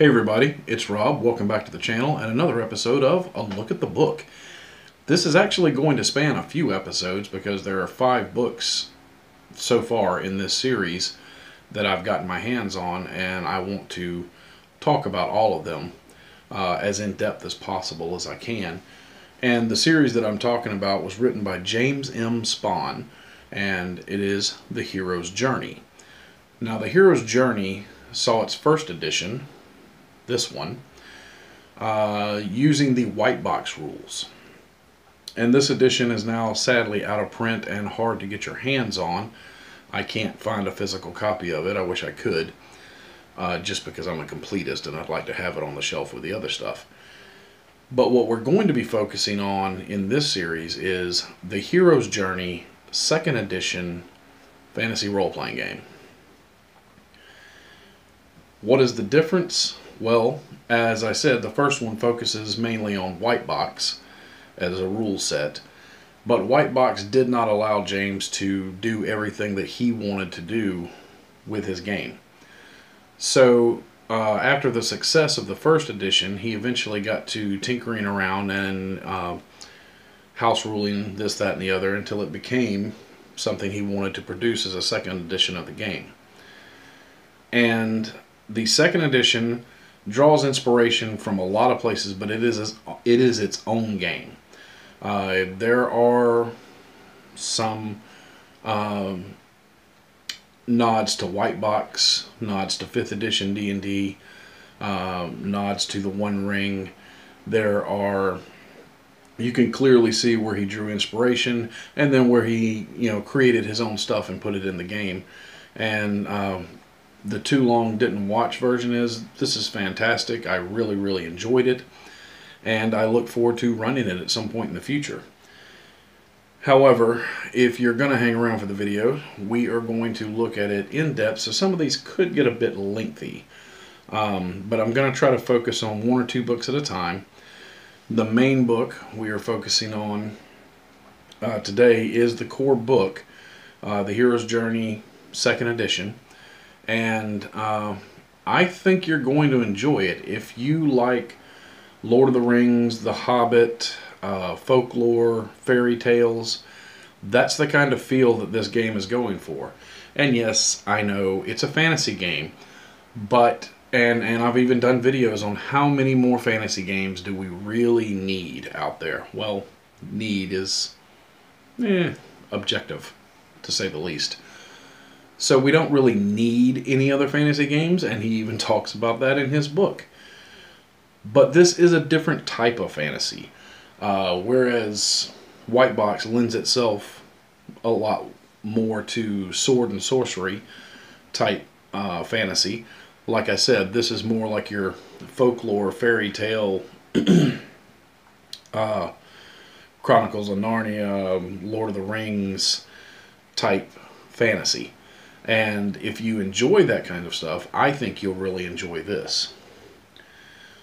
Hey everybody, it's Rob. Welcome back to the channel and another episode of A Look at the Book. This is actually going to span a few episodes because there are 5 books so far in this series that I've gotten my hands on, and I want to talk about all of them as in-depth as possible as I can. And the series that I'm talking about was written by James M. Spahn, and it is The Hero's Journey. Now, The Hero's Journey saw its first edition, this one, using the White Box rules. And this edition is now sadly out of print and hard to get your hands on. I can't find a physical copy of it. I wish I could, just because I'm a completist and I'd like to have it on the shelf with the other stuff. But what we're going to be focusing on in this series is The Hero's Journey 2nd Edition Fantasy Role-Playing Game. What is the difference? Well, as I said, the first one focuses mainly on White Box as a rule set, but White Box did not allow James to do everything that he wanted to do with his game. So after the success of the first edition, he eventually got to tinkering around and house ruling this, that, and the other until it became something he wanted to produce as a second edition of the game. And the second edition draws inspiration from a lot of places, but it is its own game. There are some nods to White Box, nods to 5th edition D&D, nods to The One Ring. There are, you can clearly see where he drew inspiration and then where he, you know, created his own stuff and put it in the game. And the too long didn't watch version is, this is fantastic. I really, really enjoyed it, and I look forward to running it at some point in the future. However, if you're going to hang around for the video, we are going to look at it in depth, so some of these could get a bit lengthy, but I'm going to try to focus on 1 or 2 books at a time. The main book we are focusing on today is the core book, The Hero's Journey 2nd Edition. And I think you're going to enjoy it. If you like Lord of the Rings, The Hobbit, folklore, fairy tales, that's the kind of feel that this game is going for. And yes, I know it's a fantasy game, but, and I've even done videos on how many more fantasy games do we really need out there. Well, need is objective, to say the least. So we don't really need any other fantasy games, and he even talks about that in his book. But this is a different type of fantasy, whereas White Box lends itself a lot more to sword and sorcery type fantasy. Like I said, this is more like your folklore, fairy tale, Chronicles of Narnia, Lord of the Rings type fantasy. And if you enjoy that kind of stuff, I think you'll really enjoy this.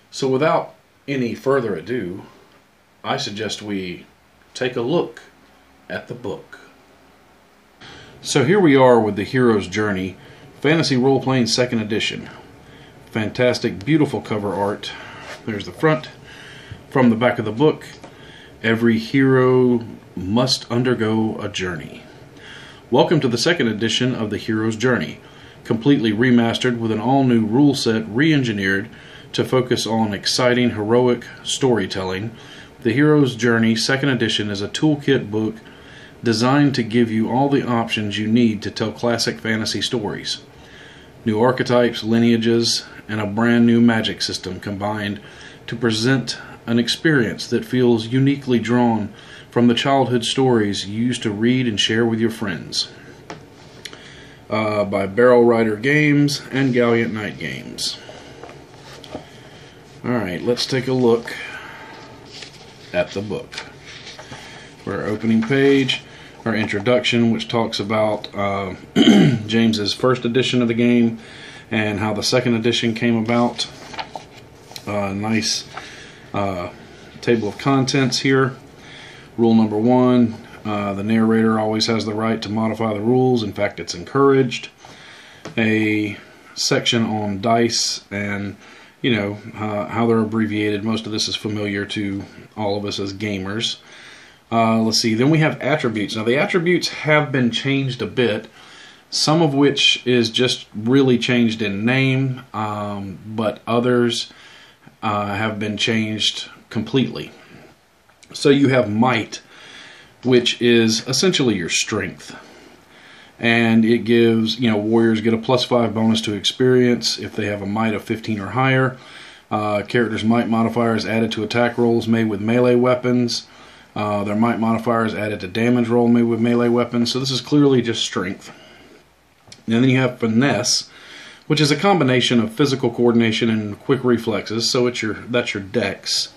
So without any further ado, I suggest we take a look at the book. So here we are with The Hero's Journey, Fantasy Role-Playing 2nd Edition. Fantastic, beautiful cover art. There's the front. From the back of the book, every hero must undergo a journey. Welcome to the 2nd edition of The Hero's Journey, completely remastered with an all-new rule set re-engineered to focus on exciting, heroic storytelling. The Hero's Journey 2nd edition is a toolkit book designed to give you all the options you need to tell classic fantasy stories. New archetypes, lineages, and a brand new magic system combined to present an experience that feels uniquely drawn from the childhood stories you used to read and share with your friends. By Barrel Rider Games and Gallant Knight Games. Alright, let's take a look at the book. Our opening page, our introduction, which talks about James's first edition of the game and how the second edition came about. Nice table of contents here. Rule number 1, the narrator always has the right to modify the rules. In fact, it's encouraged. A section on dice and you know, how they're abbreviated. Most of this is familiar to all of us as gamers. Let's see, then we have attributes. Now the attributes have been changed a bit, some of which is just really changed in name, but others have been changed completely. So you have might, which is essentially your strength. And it gives, you know, warriors get a +5 bonus to experience if they have a might of 15 or higher. Characters' might modifier is added to attack rolls made with melee weapons. Their might modifier is added to damage roll made with melee weapons. So this is clearly just strength. And then you have finesse, which is a combination of physical coordination and quick reflexes. So it's your, that's your dex.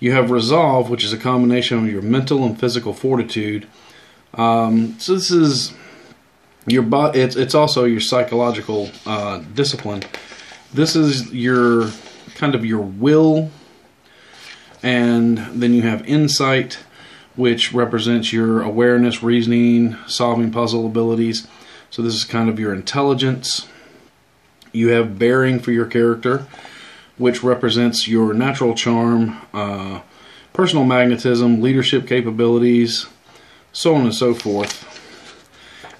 You have resolve, which is a combination of your mental and physical fortitude. So this is your body. It's also your psychological discipline. This is your kind of your will, and then you have insight, which represents your awareness, reasoning, solving puzzle abilities. So this is kind of your intelligence. You have bearing for your character, which represents your natural charm, personal magnetism, leadership capabilities, so on and so forth.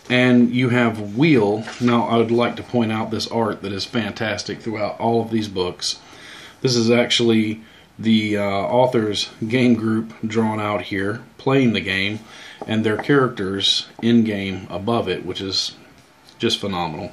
And you have wheel. Now I would like to point out this art that is fantastic throughout all of these books. This is actually the author's game group drawn out here, playing the game, and their characters in game above it, which is just phenomenal.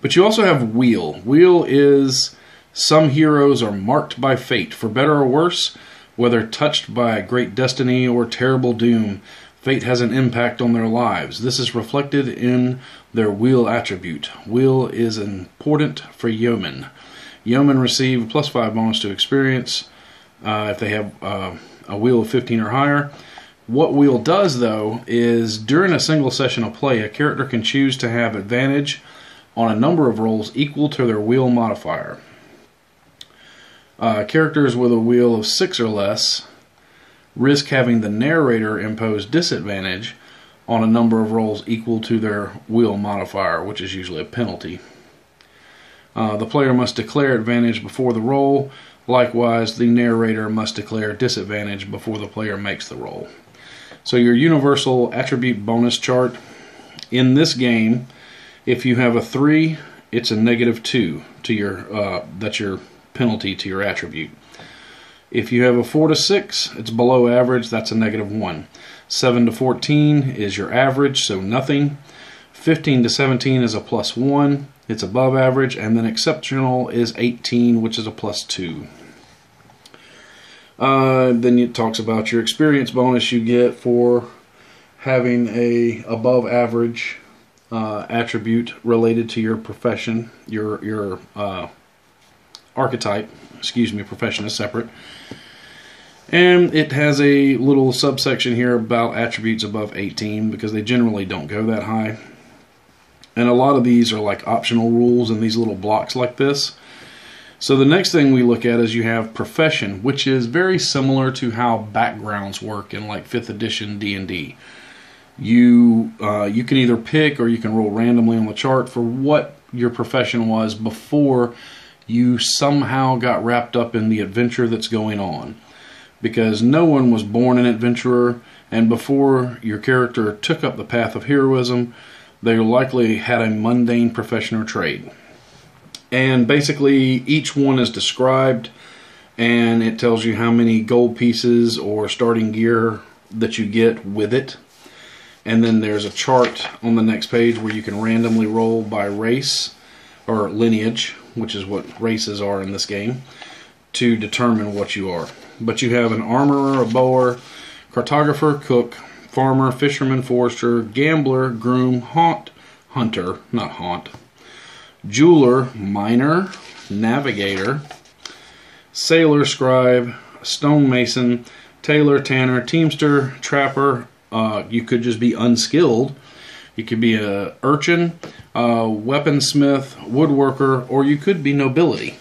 But you also have wheel. Wheel is, some heroes are marked by fate, for better or worse, whether touched by great destiny or terrible doom. Fate has an impact on their lives. This is reflected in their wheel attribute. Wheel is important for yeomen. Yeomen receive a +5 bonus to experience if they have a wheel of 15 or higher. What wheel does, though, is during a single session of play, a character can choose to have advantage on a number of rolls equal to their wheel modifier. Characters with a wheel of 6 or less risk having the narrator impose disadvantage on a number of rolls equal to their wheel modifier, which is usually a penalty. The player must declare advantage before the roll. Likewise, the narrator must declare disadvantage before the player makes the roll. So your universal attribute bonus chart in this game, if you have a 3, it's a -2 to your that's your penalty to your attribute. If you have a 4 to 6, it's below average, that's a -1. 7 to 14 is your average, so nothing. 15 to 17 is a +1, it's above average, and then exceptional is 18, which is a +2. Then it talks about your experience bonus you get for having a above average attribute related to your profession, your archetype. Excuse me, profession is separate. And it has a little subsection here about attributes above 18 because they generally don't go that high. And a lot of these are like optional rules in these little blocks like this. So the next thing we look at is you have profession, which is very similar to how backgrounds work in like 5th edition D&D. You can either pick or you can roll randomly on the chart for what your profession was before you somehow got wrapped up in the adventure that's going on, because no one was born an adventurer, and before your character took up the path of heroism, they likely had a mundane profession or trade. And basically each one is described, and it tells you how many gold pieces or starting gear that you get with it. And then there's a chart on the next page where you can randomly roll by race or lineage, which is what races are in this game, to determine what you are. But you have an armorer, a bower, cartographer, cook, farmer, fisherman, forester, gambler, groom, hunter, jeweler, miner, navigator, sailor, scribe, stonemason, tailor, tanner, teamster, trapper. You could just be unskilled. You could be a urchin, a weaponsmith, woodworker, or you could be nobility.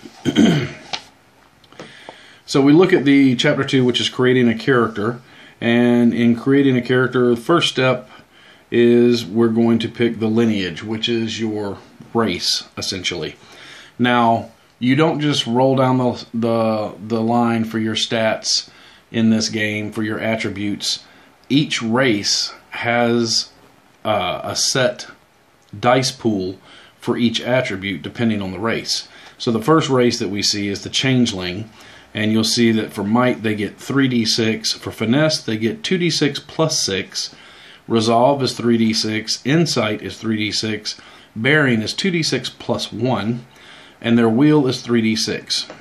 So we look at the chapter 2, which is creating a character. And in creating a character, the first step is we're going to pick the lineage, which is your race, essentially. Now, you don't just roll down the line for your stats in this game, for your attributes. Each race has a set dice pool for each attribute depending on the race. So the first race that we see is the Changeling, and you'll see that for Might they get 3d6, for Finesse they get 2d6 plus 6, Resolve is 3d6, Insight is 3d6, Bearing is 2d6 plus 1, and their Wheel is 3d6.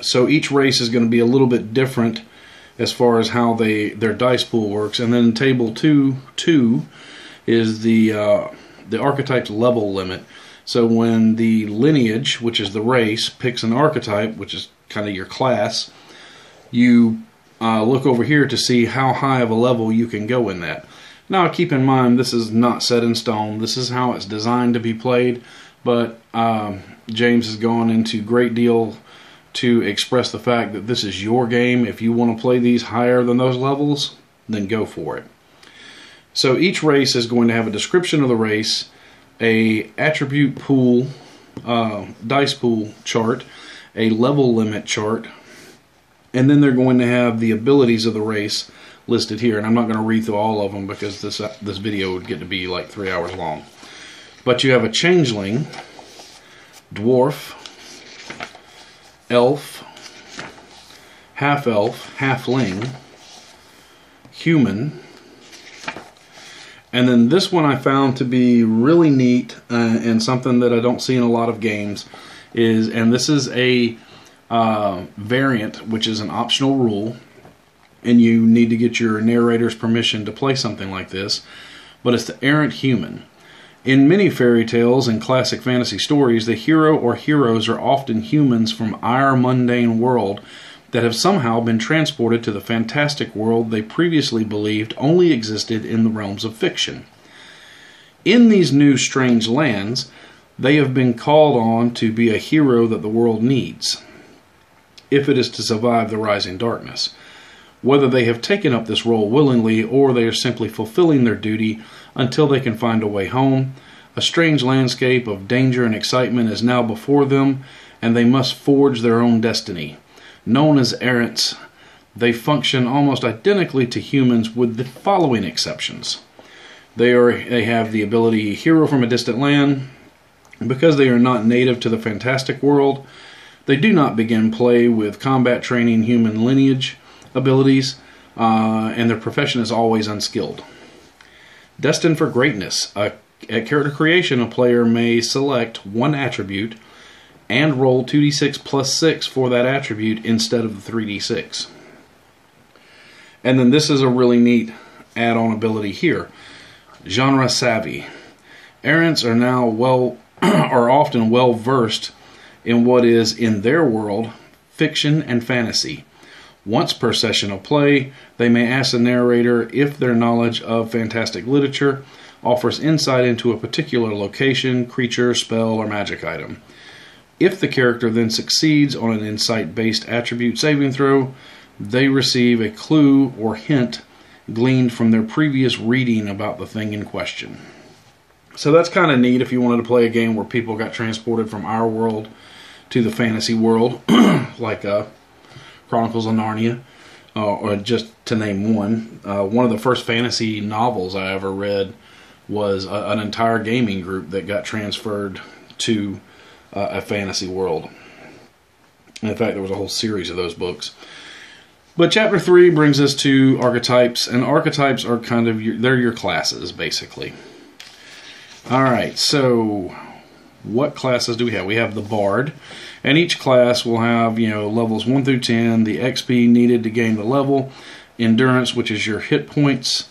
So each race is going to be a little bit different as far as how their dice pool works. And then table 2 is the archetype's level limit. So when the lineage, which is the race, picks an archetype, which is kind of your class, you look over here to see how high of a level you can go in that. Now keep in mind, this is not set in stone. This is how it's designed to be played, but James has gone into a great deal to express the fact that this is your game. If you want to play these higher than those levels, then go for it. So each race is going to have a description of the race, a attribute pool, dice pool chart, a level limit chart, and then they're going to have the abilities of the race listed here. And I'm not going to read through all of them because this video would get to be like 3 hours long. But you have a Changeling, Dwarf, Elf, Half-Elf, Halfling, Human, and then this one I found to be really neat and something that I don't see in a lot of games is, and this is a variant, which is an optional rule, and you need to get your narrator's permission to play something like this, but it's the Errant Human. In many fairy tales and classic fantasy stories, the hero or heroes are often humans from our mundane world that have somehow been transported to the fantastic world they previously believed only existed in the realms of fiction. In these new strange lands, they have been called on to be a hero that the world needs, if it is to survive the rising darkness. Whether they have taken up this role willingly or they are simply fulfilling their duty until they can find a way home, a strange landscape of danger and excitement is now before them, and they must forge their own destiny. Known as errants, they function almost identically to humans with the following exceptions. They have the ability Hero from a Distant Land. Because they are not native to the fantastic world, they do not begin play with combat training human lineage abilities, and their profession is always unskilled. Destined for Greatness. At character creation, a player may select one attribute and roll 2d6 plus 6 for that attribute instead of the 3d6. And then this is a really neat add-on ability here. Genre savvy. Errants are now often well versed in what is, in their world, fiction and fantasy. Once per session of play, they may ask the narrator if their knowledge of fantastic literature offers insight into a particular location, creature, spell, or magic item. If the character then succeeds on an insight-based attribute saving throw, they receive a clue or hint gleaned from their previous reading about the thing in question. So that's kind of neat if you wanted to play a game where people got transported from our world to the fantasy world, like Chronicles of Narnia, or just to name one. One of the first fantasy novels I ever read was an entire gaming group that got transferred to a fantasy world. And in fact, there was a whole series of those books. But chapter 3 brings us to archetypes, and archetypes are kind of they're your classes, basically. All right, so what classes do we have? We have the Bard, and each class will have, you know, levels 1 through 10, the XP needed to gain the level, endurance, which is your hit points,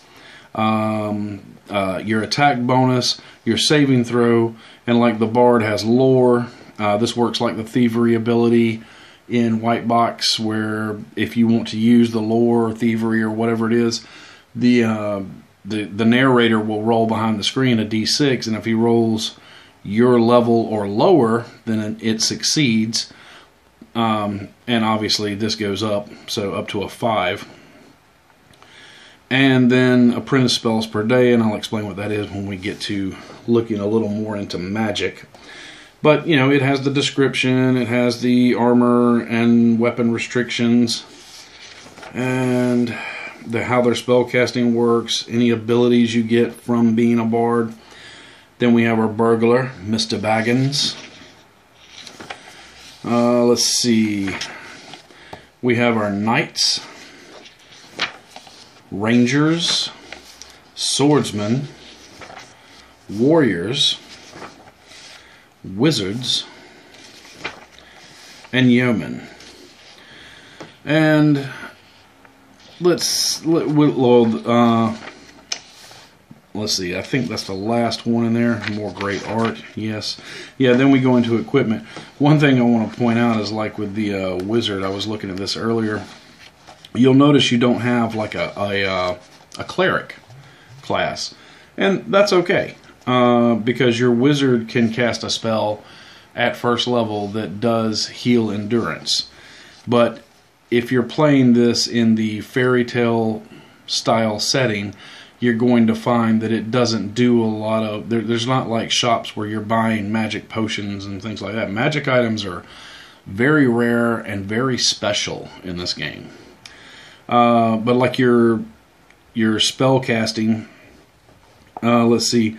your attack bonus, your saving throw, and like the Bard has lore. This works like the thievery ability in White Box, where if you want to use the lore or thievery or whatever it is, the narrator will roll behind the screen a d6, and if he rolls your level or lower, then it succeeds, and obviously this goes up, so up to a 5. And then apprentice spells per day, and I'll explain what that is when we get to looking a little more into magic. But, you know, it has the description, it has the armor and weapon restrictions, and how their spellcasting works, any abilities you get from being a bard. Then we have our burglar, Mr. Baggins. Let's see. We have our knights, rangers, swordsmen, warriors, wizards, and yeomen. And let's see, I think that's the last one in there. More great art, yes. Yeah, then we go into equipment. One thing I want to point out is, like with the wizard, I was looking at this earlier, you'll notice you don't have like a cleric class. And that's okay, because your wizard can cast a spell at first level that does heal endurance. But if you're playing this in the fairy tale style setting, you're going to find that it doesn't do a lot of... There's not like shops where you're buying magic potions and things like that. Magic items are very rare and very special in this game. But like your spell casting, let's see,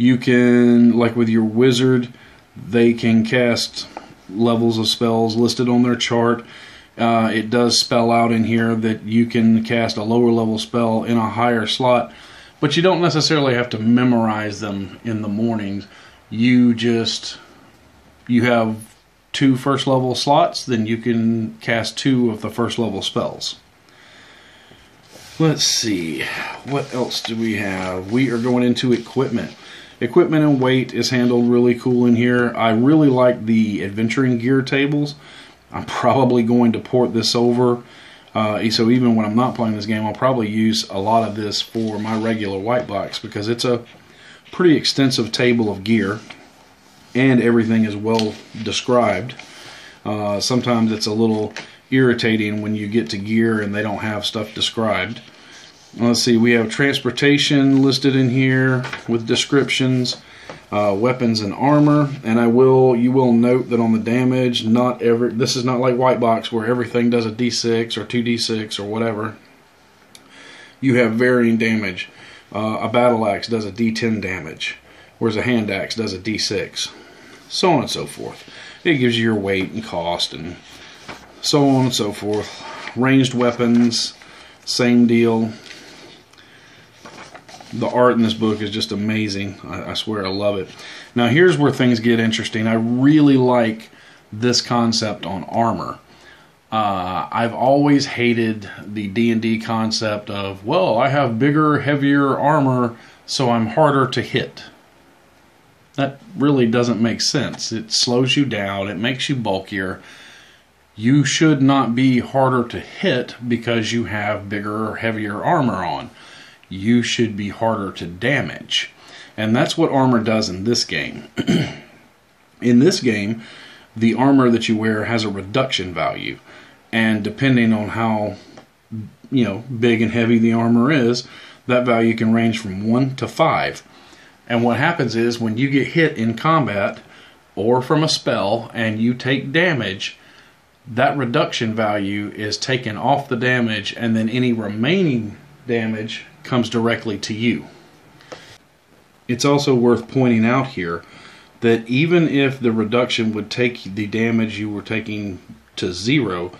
you can, like with your wizard, they can cast levels of spells listed on their chart. It does spell out in here that you can cast a lower level spell in a higher slot, but you don't necessarily have to memorize them in the mornings. You have 2 first level slots, then you can cast 2 of the first level spells. Let's see, what else do we have? We are going into equipment. Equipment and weight is handled really cool in here. I really like the adventuring gear tables. I'm probably going to port this over, so even when I'm not playing this game, I'll probably use a lot of this for my regular White Box, because it's a pretty extensive table of gear, and everything is well described. Sometimes it's a little irritating when you get to gear and they don't have stuff described. Let's see, we have transportation listed in here with descriptions. Weapons and armor, and you will note that on the damage, this is not like White Box where everything does a d6 or 2d6 or whatever. You have varying damage. A battle axe does a d10 damage, whereas a hand axe does a d6, so on and so forth. It gives you your weight and cost and so on and so forth. Ranged weapons, same deal. The art in this book is just amazing. I swear I love it. Now here's where things get interesting. I really like this concept on armor. I've always hated the D&D concept of, well, I have bigger, heavier armor, so I'm harder to hit. That really doesn't make sense. It slows you down. It makes you bulkier. You should not be harder to hit because you have bigger, heavier armor on. You should be harder to damage. And that's what armor does in this game. In this game, the armor that you wear has a reduction value. And depending on how, you know, big and heavy the armor is, that value can range from 1 to 5. And what happens is when you get hit in combat or from a spell and you take damage, that reduction value is taken off the damage, and then any remaining damage comes directly to you. It's also worth pointing out here that even if the reduction would take the damage you were taking to 0,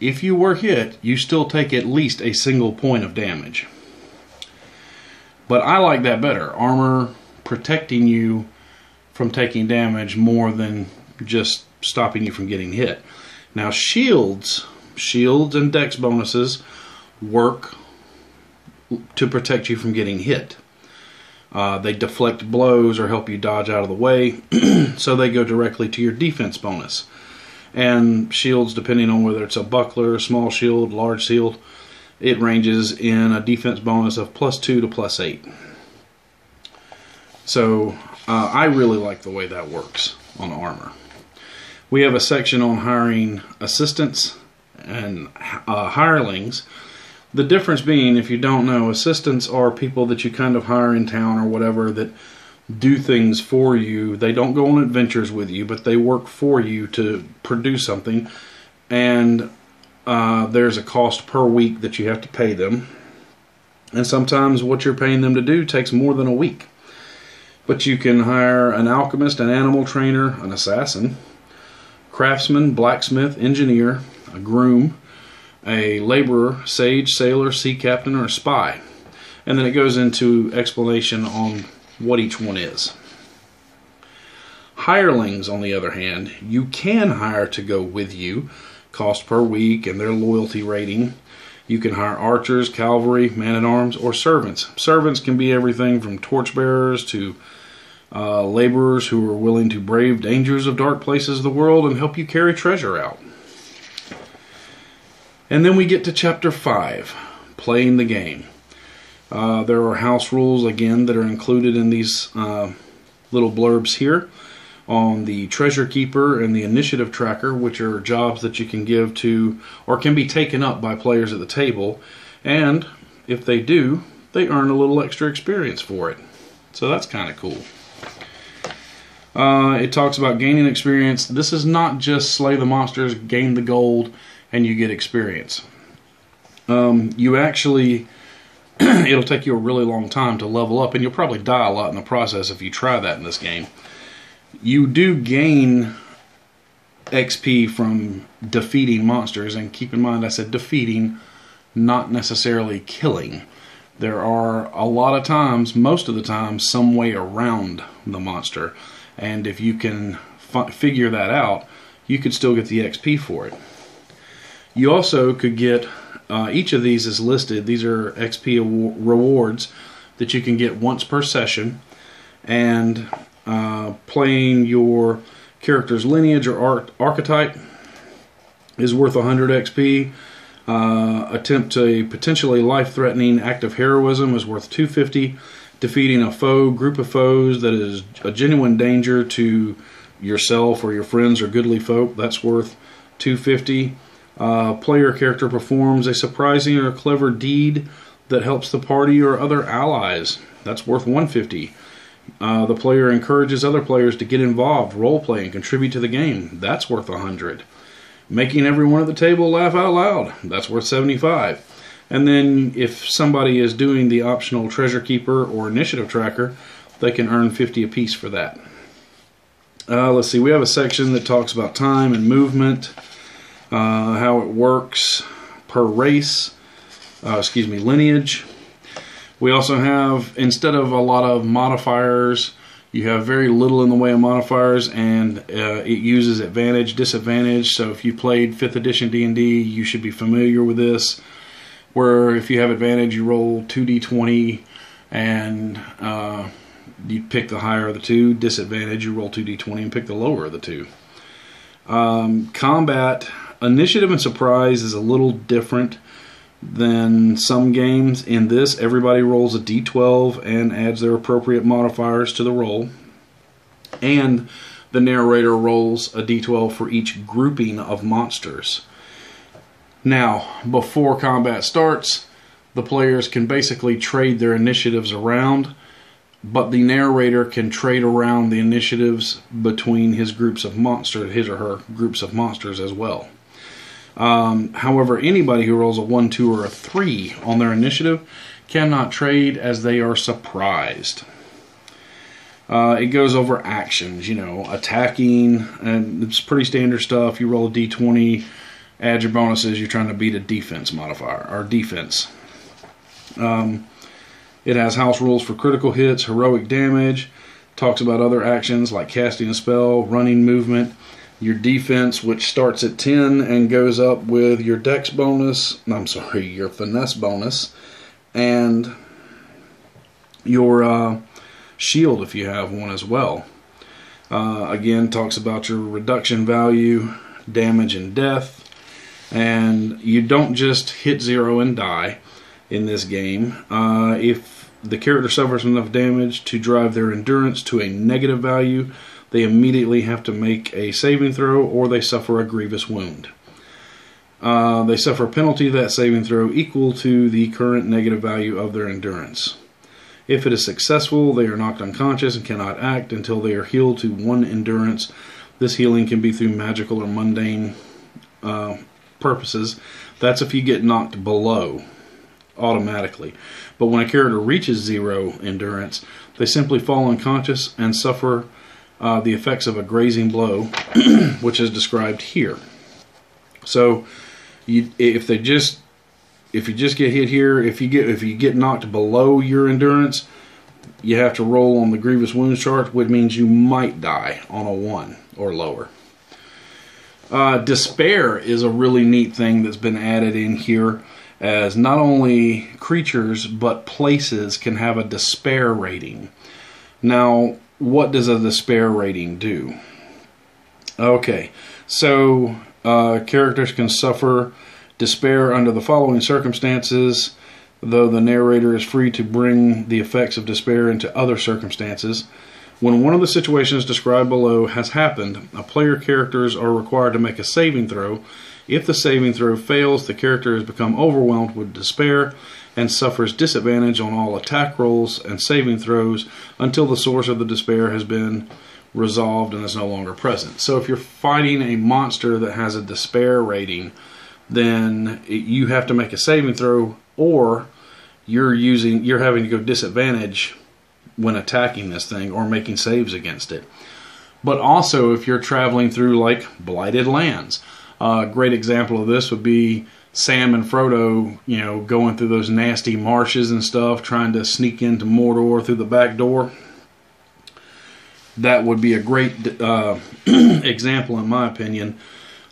if you were hit, you still take at least a single point of damage. But I like that better. Armor protecting you from taking damage more than just stopping you from getting hit. Now shields and dex bonuses work to protect you from getting hit. They deflect blows or help you dodge out of the way, so they go directly to your defense bonus. And shields, depending on whether it's a buckler, small shield, large shield, it ranges in a defense bonus of +2 to +8. So I really like the way that works on armor. We have a section on hiring assistants and hirelings. The difference being, if you don't know, assistants are people that you kind of hire in town or whatever that do things for you. They don't go on adventures with you, but they work for you to produce something. And there's a cost per week that you have to pay them. And sometimes what you're paying them to do takes more than a week. But you can hire an alchemist, an animal trainer, an assassin, craftsman, blacksmith, engineer, a groom, a laborer, sage, sailor, sea captain, or a spy. And then it goes into explanation on what each one is. Hirelings, on the other hand, you can hire to go with you, cost per week and their loyalty rating. You can hire archers, cavalry, man-at-arms, or servants. Servants can be everything from torchbearers to laborers who are willing to brave dangers of dark places of the world and help you carry treasure out. And then we get to Chapter 5, Playing the Game. There are house rules, again, that are included in these little blurbs here on the Treasure Keeper and the Initiative Tracker, which are jobs that you can give to or can be taken up by players at the table. And if they do, they earn a little extra experience for it. So that's kind of cool. It talks about gaining experience. This is not just slay the monsters, gain the gold, and you get experience. You actually... it'll take you a really long time to level up, and you'll probably die a lot in the process if you try that in this game. You do gain XP from defeating monsters, and keep in mind I said defeating, not necessarily killing. There are a lot of times, most of the time, some way around the monster, and if you can figure that out, you could still get the XP for it. You also could get... each of these is listed. These are XP rewards that you can get once per session. And playing your character's lineage or archetype is worth 100 XP. Attempt a potentially life-threatening act of heroism is worth 250. Defeating a foe, group of foes that is a genuine danger to yourself or your friends or goodly folk, that's worth 250. Player character performs a surprising or clever deed that helps the party or other allies. That's worth 150. The player encourages other players to get involved, role-play, and contribute to the game. That's worth 100. Making everyone at the table laugh out loud. That's worth 75. And then if somebody is doing the optional Treasure Keeper or Initiative Tracker, they can earn 50 apiece for that. Let's see, we have a section that talks about time and movement. How it works per race, lineage. We also have, instead of a lot of modifiers, you have very little in the way of modifiers, and it uses advantage, disadvantage. So if you played 5th edition D&D, you should be familiar with this, where if you have advantage, you roll 2d20, and you pick the higher of the two. Disadvantage, you roll 2d20 and pick the lower of the two. Combat... Initiative and surprise is a little different than some games. In this, everybody rolls a d12 and adds their appropriate modifiers to the roll. And the narrator rolls a d12 for each grouping of monsters. Now, before combat starts, the players can basically trade their initiatives around, but the narrator can trade around the initiatives between his groups of monsters, his or her groups of monsters as well. However, anybody who rolls a 1, 2, or a 3 on their initiative cannot trade, as they are surprised. It goes over actions, attacking, and it's pretty standard stuff. You roll a d20, add your bonuses, you're trying to beat a defense modifier, or defense. It has house rules for critical hits, heroic damage, talks about other actions like casting a spell, running movement, your defense, which starts at 10 and goes up with your dex bonus, your finesse bonus, and your shield if you have one as well. Again, talks about your reduction value, damage and death, and you don't just hit 0 and die in this game. If the character suffers enough damage to drive their endurance to a negative value, they immediately have to make a saving throw, or they suffer a grievous wound. They suffer a penalty to that saving throw equal to the current negative value of their endurance. If it is successful, they are knocked unconscious and cannot act until they are healed to 1 endurance. This healing can be through magical or mundane purposes. That's if you get knocked below automatically. But when a character reaches 0 endurance, they simply fall unconscious and suffer the effects of a grazing blow, which is described here. So, if you just get hit here, if you get knocked below your endurance, you have to roll on the grievous wounds chart, which means you might die on a 1 or lower. Despair is a really neat thing that's been added in here, as not only creatures but places can have a despair rating. Now, what does a despair rating do? Okay, so characters can suffer despair under the following circumstances, though the narrator is free to bring the effects of despair into other circumstances. When one of the situations described below has happened, a player characters are required to make a saving throw. If the saving throw fails, the character has become overwhelmed with despair and suffers disadvantage on all attack rolls and saving throws until the source of the despair has been resolved and is no longer present. So if you're fighting a monster that has a despair rating, then you have to make a saving throw, or you're having to go disadvantage when attacking this thing or making saves against it. But also, if you're traveling through like blighted lands, a great example of this would be Sam and Frodo, you know, going through those nasty marshes and stuff, trying to sneak into Mordor through the back door. That would be a great example, in my opinion,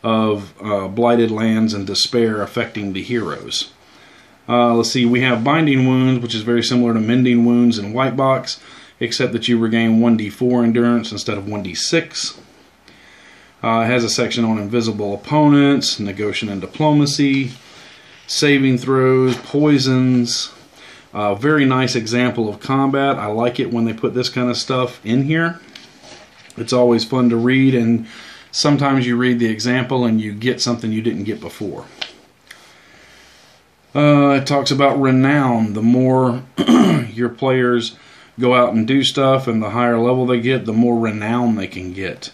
of blighted lands and despair affecting the heroes. Let's see, we have Binding Wounds, which is very similar to Mending Wounds in White Box, except that you regain 1d4 endurance instead of 1d6. It has a section on invisible opponents, negotiation and diplomacy, saving throws, poisons. Very nice example of combat. I like it when they put this kind of stuff in here. It's always fun to read, and sometimes you read the example and you get something you didn't get before. It talks about renown. The more your players go out and do stuff, and the higher level they get, the more renown they can get.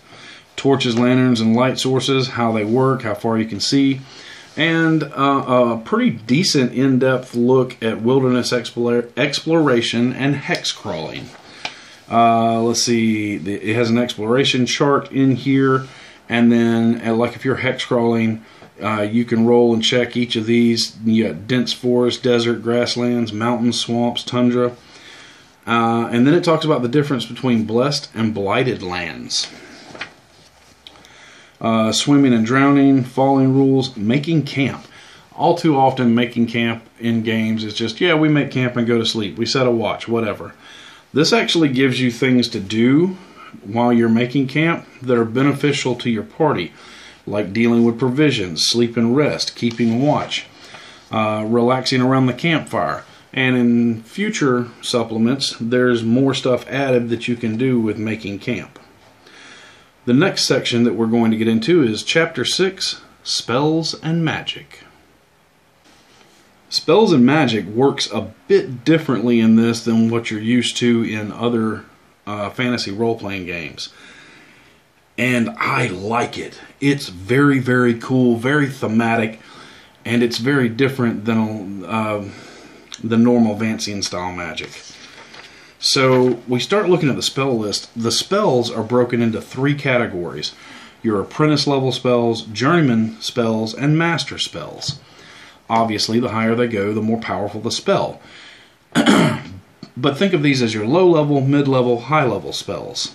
Torches, lanterns, and light sources, how they work, how far you can see, and a pretty decent in-depth look at wilderness exploration and hex crawling. Let's see, it has an exploration chart in here, and then like if you're hex crawling, you can roll and check each of these. You got dense forest, desert, grasslands, mountains, swamps, tundra, and then it talks about the difference between blessed and blighted lands. Swimming and drowning, falling rules, making camp. All too often, making camp in games is just, yeah, we make camp and go to sleep. We set a watch, whatever. This actually gives you things to do while you're making camp that are beneficial to your party, like dealing with provisions, sleep and rest, keeping watch, relaxing around the campfire. And in future supplements, there's more stuff added that you can do with making camp. The next section that we're going to get into is Chapter 6, Spells and Magic. Spells and Magic works a bit differently in this than what you're used to in other fantasy role-playing games. And I like it. It's very, very cool, very thematic, and it's very different than the normal Vancian-style magic. So we start looking at the spell list. The spells are broken into 3 categories: your apprentice level spells, journeyman spells, and master spells. Obviously, the higher they go, the more powerful the spell. But think of these as your low level, mid level, high level spells.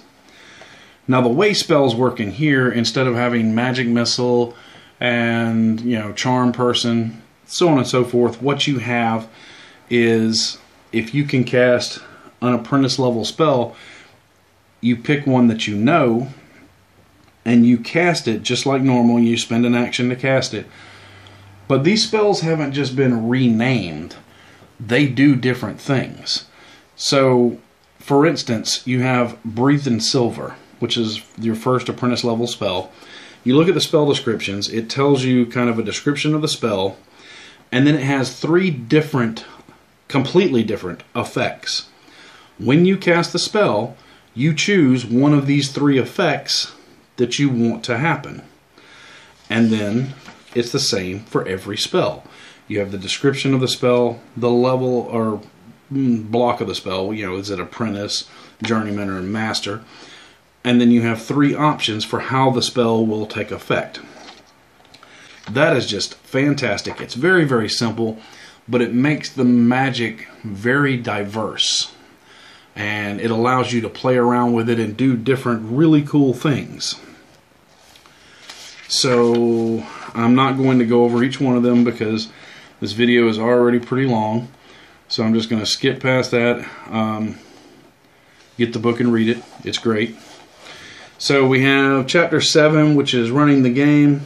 Now, the way spells work in here, instead of having magic missile and, you know, charm person, so on and so forth, what you have is, if you can cast an apprentice level spell, you pick one that you know and you cast it just like normal. You spend an action to cast it, but these spells haven't just been renamed. They do different things. So, for instance, you have Breathe in Silver, which is your first apprentice level spell. You look at the spell descriptions. It tells you kind of a description of the spell, and then it has 3 different, completely different effects. When you cast the spell, you choose one of these three effects that you want to happen. And then it's the same for every spell. You have the description of the spell, the level or block of the spell, you know, is it apprentice, journeyman, or master? And then you have three options for how the spell will take effect. That is just fantastic. It's very, very simple, but it makes the magic very diverse. And it allows you to play around with it and do different really cool things. So I'm not going to go over each one of them because this video is already pretty long. So I'm just going to skip past that. Get the book and read it. It's great. So we have chapter 7, which is running the game.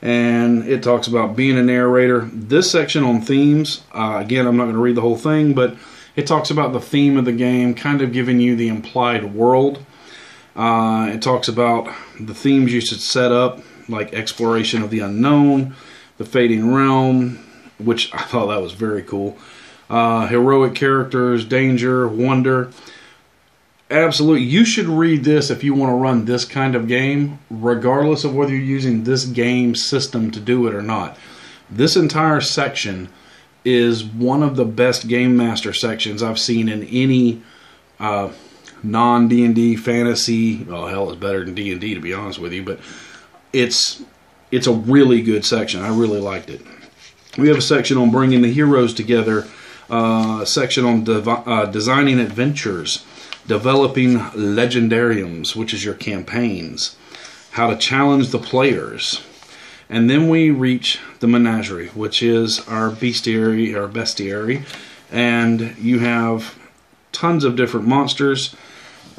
And it talks about being a narrator. This section on themes, again, I'm not going to read the whole thing, but it talks about the theme of the game, kind of giving you the implied world. It talks about the themes you should set up, like exploration of the unknown, the fading realm, which I thought that was very cool. Heroic characters, danger, wonder. Absolutely, you should read this if you want to run this kind of game, regardless of whether you're using this game system to do it or not. This entire section is one of the best Game Master sections I've seen in any non-D&D fantasy. Well, hell, it's better than D&D, to be honest with you, but it's a really good section. I really liked it. We have a section on bringing the heroes together, a section on designing adventures, developing legendariums, which is your campaigns, how to challenge the players, and then we reach the menagerie, which is our bestiary, and you have tons of different monsters.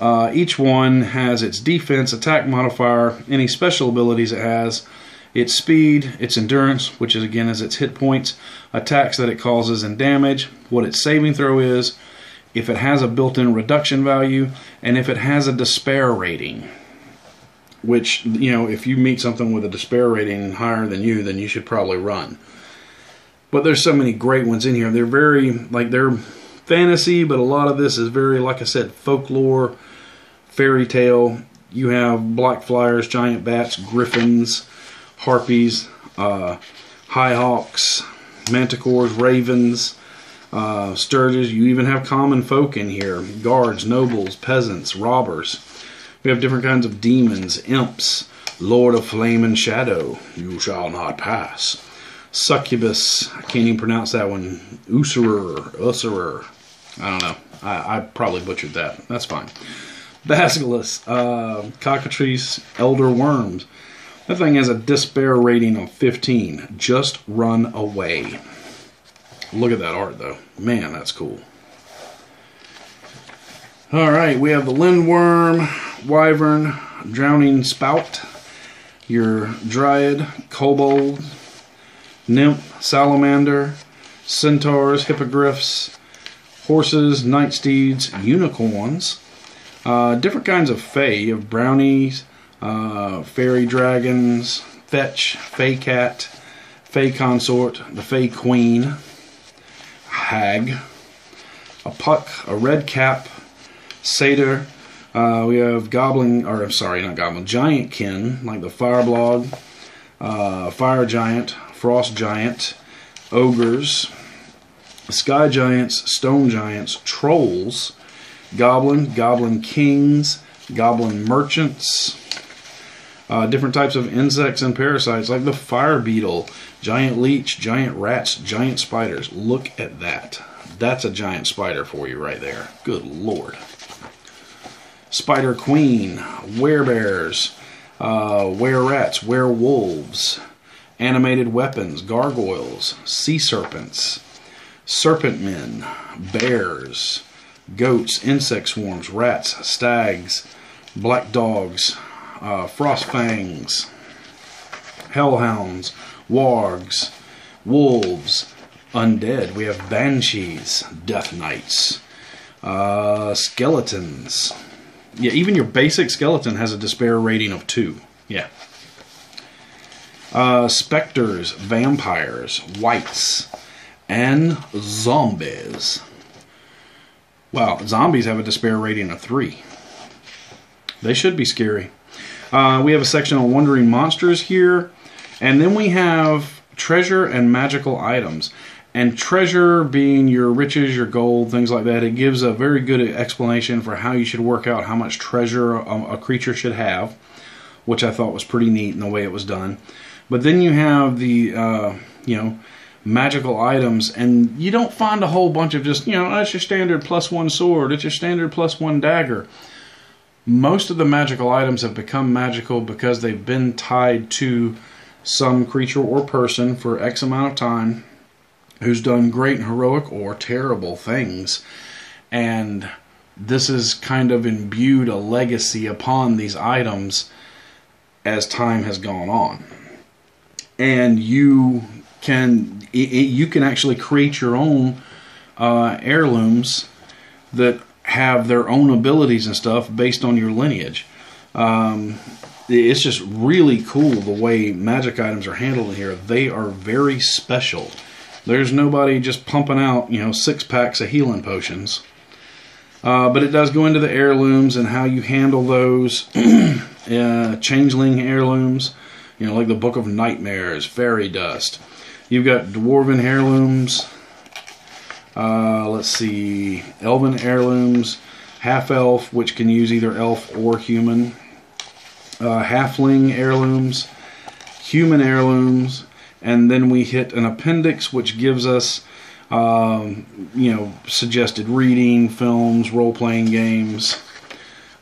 Each one has its defense, attack modifier, any special abilities it has, its speed, its endurance, which is again its hit points, attacks that it causes and damage, what its saving throw is, if it has a built-in reduction value, and if it has a despair rating, which, you know, if you meet something with a despair rating higher than you, then you should probably run. But there's so many great ones in here. They're very, like, they're fantasy, but a lot of this is very, like I said, folklore, fairy tale. You have black flyers, giant bats, griffins, harpies, high hawks, manticores, ravens, sturges. You even have common folk in here, guards, nobles, peasants, robbers. We have different kinds of demons, imps, lord of flame and shadow, you shall not pass, succubus, I can't even pronounce that one, usurer, I don't know, I probably butchered that, that's fine, basilisk, cockatrice, elder worms. That thing has a despair rating of 15, just run away. Look at that art, though. Man, that's cool. All right, we have the Lindworm, Wyvern, Drowning Spout, your Dryad, Kobold, Nymph, Salamander, Centaurs, Hippogriffs, Horses, Night Steeds, Unicorns, different kinds of Fae. You have Brownies, Fairy Dragons, Fetch, Fae Cat, Fae Consort, the Fae Queen, Hag, a Puck, a Red Cap, Satyr. We have Goblin, or I'm sorry, not Goblin, Giant Kin, like the Fireblog, Fire Giant, Frost Giant, Ogres, Sky Giants, Stone Giants, Trolls, Goblin, Goblin Kings, Goblin Merchants, different types of insects and parasites like the fire beetle, giant leech, giant rats, giant spiders. Look at that. That's a giant spider for you right there. Good lord. Spider queen, werebears, wererats, werewolves, animated weapons, gargoyles, sea serpents, serpent men, bears, goats, insect swarms, rats, stags, black dogs, frost fangs, hellhounds, wargs, wolves, undead. We have banshees, death knights, skeletons. Yeah, even your basic skeleton has a despair rating of 2. Yeah. Specters, vampires, wights, and zombies. Wow, zombies have a despair rating of 3. They should be scary. We have a section on wandering monsters here. And then we have treasure and magical items. And treasure being your riches, your gold, things like that. It gives a very good explanation for how you should work out how much treasure a creature should have, which I thought was pretty neat in the way it was done. But then you have the, magical items, and you don't find a whole bunch of just, it's your standard +1 sword, it's your standard +1 dagger. Most of the magical items have become magical because they've been tied to some creature or person for X amount of time who's done great and heroic or terrible things. And this has kind of imbued a legacy upon these items as time has gone on. And you can actually create your own heirlooms that have their own abilities and stuff based on your lineage. It's just really cool the way magic items are handled in here. They are very special. There's nobody just pumping out 6-packs of healing potions. But it does go into the heirlooms and how you handle those. Changeling heirlooms, like the Book of Nightmares, fairy dust. You've got dwarven heirlooms, let's see, elven heirlooms, half-elf, which can use either elf or human, halfling heirlooms, human heirlooms, and then we hit an appendix which gives us, suggested reading, films, role-playing games.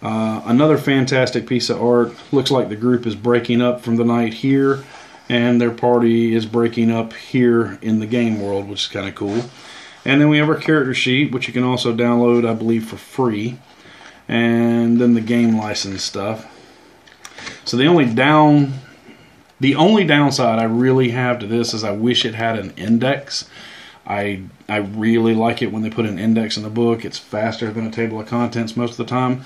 Another fantastic piece of art. Looks like the group is breaking up from the night here, and their party is breaking up here in the game world, which is kind of cool. And then we have our character sheet, which you can also download, I believe, for free. And then the game license stuff. So the only downside I really have to this is I wish it had an index. I really like it when they put an index in the book. It's faster than a table of contents most of the time.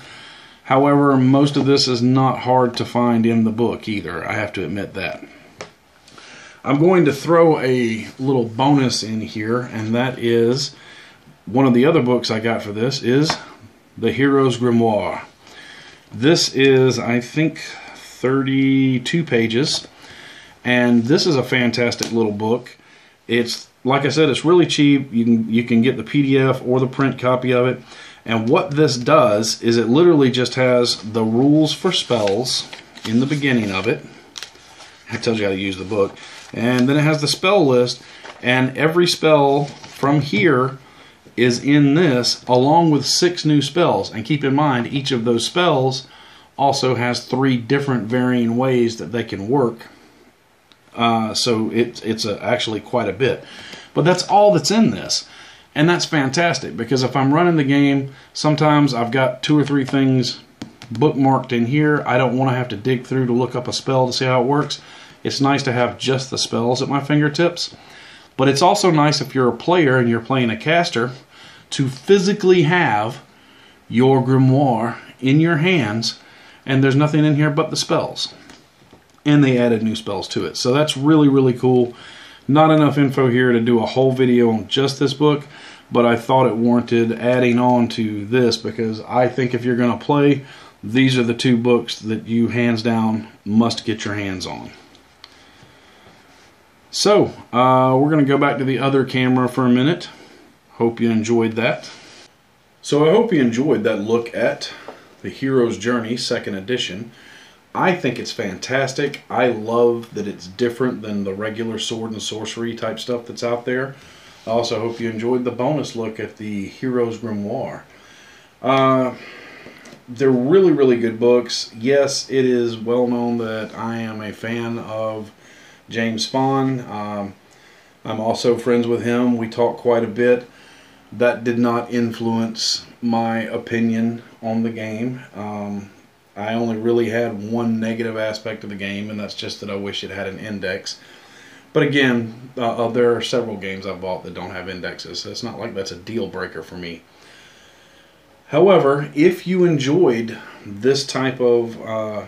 However, most of this is not hard to find in the book either. I have to admit that. I'm going to throw a little bonus in here, and that is one of the other books I got for this is The Hero's Grimoire. This is, I think, 32 pages, and this is a fantastic little book. It's, like I said, it's really cheap. You can get the PDF or the print copy of it. And what this does is it literally just has the rules for spells in the beginning of it. It tells you how to use the book. And then it has the spell list. And every spell from here is in this, along with 6 new spells. And keep in mind, each of those spells also has 3 different varying ways that they can work. So it's actually quite a bit. But that's all that's in this. And that's fantastic, because if I'm running the game, sometimes I've got 2 or 3 things bookmarked in here. I don't want to have to dig through to look up a spell to see how it works. It's nice to have just the spells at my fingertips. But it's also nice if you're a player and you're playing a caster to physically have your grimoire in your hands, and there's nothing in here but the spells. And they added new spells to it. So that's really, really cool. Not enough info here to do a whole video on just this book, but I thought it warranted adding on to this, because I think if you're going to play, these are the 2 books that you hands down must get your hands on. So, we're going to go back to the other camera for a minute. Hope you enjoyed that. So I hope you enjoyed that look at The Hero's Journey 2nd Edition. I think it's fantastic. I love that it's different than the regular sword and sorcery type stuff that's out there. I also hope you enjoyed the bonus look at the Hero's Grimoire. They're really, really good books. Yes, it is well known that I am a fan of James Spahn. I'm also friends with him. We talk quite a bit. That did not influence my opinion on the game. I only really had one negative aspect of the game, and that's just that I wish it had an index. But again, there are several games I've bought that don't have indexes, so it's not like that's a deal breaker for me. However, if you enjoyed this type of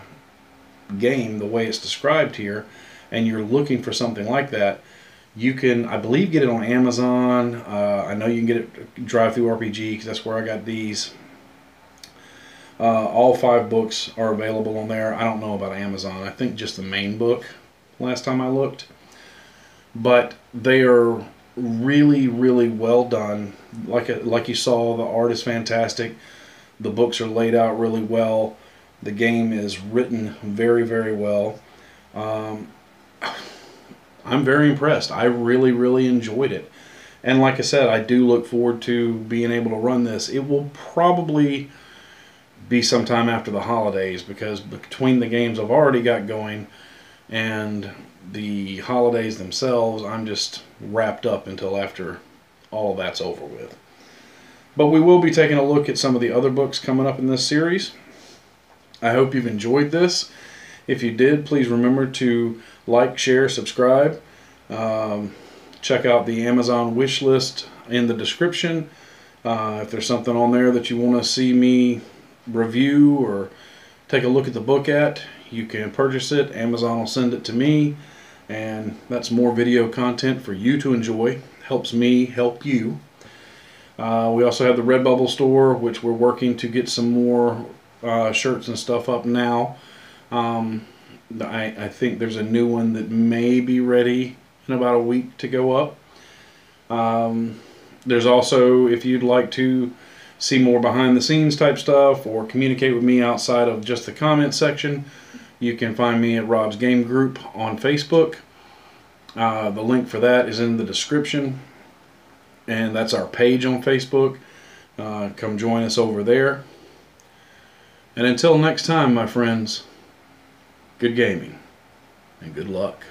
game, the way it's described here, and you're looking for something like that, You can, I believe, get it on Amazon. I know you can get it at DriveThruRPG because that's where I got these. All 5 books are available on there. I don't know about Amazon. I think just the main book last time I looked. But they are really, really well done. Like you saw, the art is fantastic. The books are laid out really well. The game is written very, very well. I'm very impressed. I really, really enjoyed it. And like I said, I do look forward to being able to run this. It will probably be sometime after the holidays, because between the games I've already got going and the holidays themselves, I'm just wrapped up until after all of that's over with. But we will be taking a look at some of the other books coming up in this series. I hope you've enjoyed this. If you did, please remember to like, share, subscribe. Check out the Amazon wish list in the description. If there's something on there that you want to see me review or take a look at the book at, you can purchase it. Amazon will send it to me, and that's more video content for you to enjoy. Helps me help you. We also have the Redbubble store, which we're working to get some more shirts and stuff up now. I think there's a new one that may be ready in about a week to go up. There's also, if you'd like to see more behind the scenes type stuff or communicate with me outside of just the comment section, you can find me at Rob's Game Group on Facebook. The link for that is in the description, and that's our page on Facebook. Come join us over there. And until next time, my friends, good gaming and good luck.